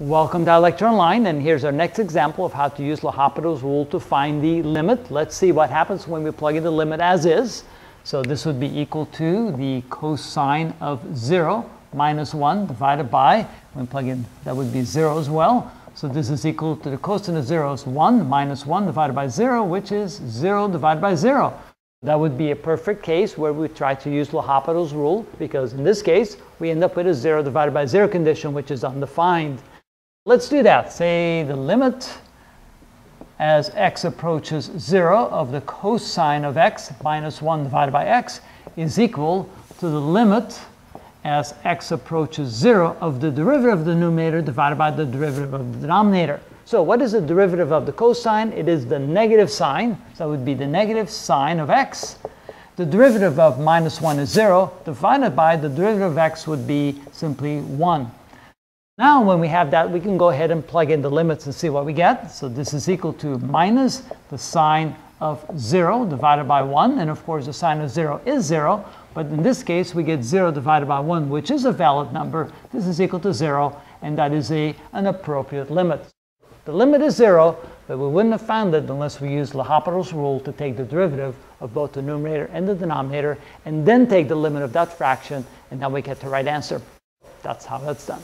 Welcome to our lecture online, and here's our next example of how to use L'Hôpital's rule to find the limit. Let's see what happens when we plug in the limit as is. So this would be equal to the cosine of 0 minus 1 divided by, when plug in, that would be 0 as well. So this is equal to the cosine of 0 is 1 minus 1 divided by 0, which is 0 divided by 0. That would be a perfect case where we try to use L'Hôpital's rule, because in this case, we end up with a 0 divided by 0 condition, which is undefined. Let's do that. Say the limit as x approaches 0 of the cosine of x minus 1 divided by x is equal to the limit as x approaches 0 of the derivative of the numerator divided by the derivative of the denominator. So what is the derivative of the cosine? It is the negative sign, so it would be the negative sine of x. The derivative of minus 1 is 0, divided by the derivative of x would be simply 1. Now when we have that, we can go ahead and plug in the limits and see what we get. So this is equal to minus the sine of 0 divided by 1, and of course the sine of 0 is 0, but in this case we get 0 divided by 1, which is a valid number. This is equal to 0, and that is an appropriate limit. The limit is 0, but we wouldn't have found it unless we used L'Hôpital's rule to take the derivative of both the numerator and the denominator, and then take the limit of that fraction, and then we get the right answer. That's how that's done.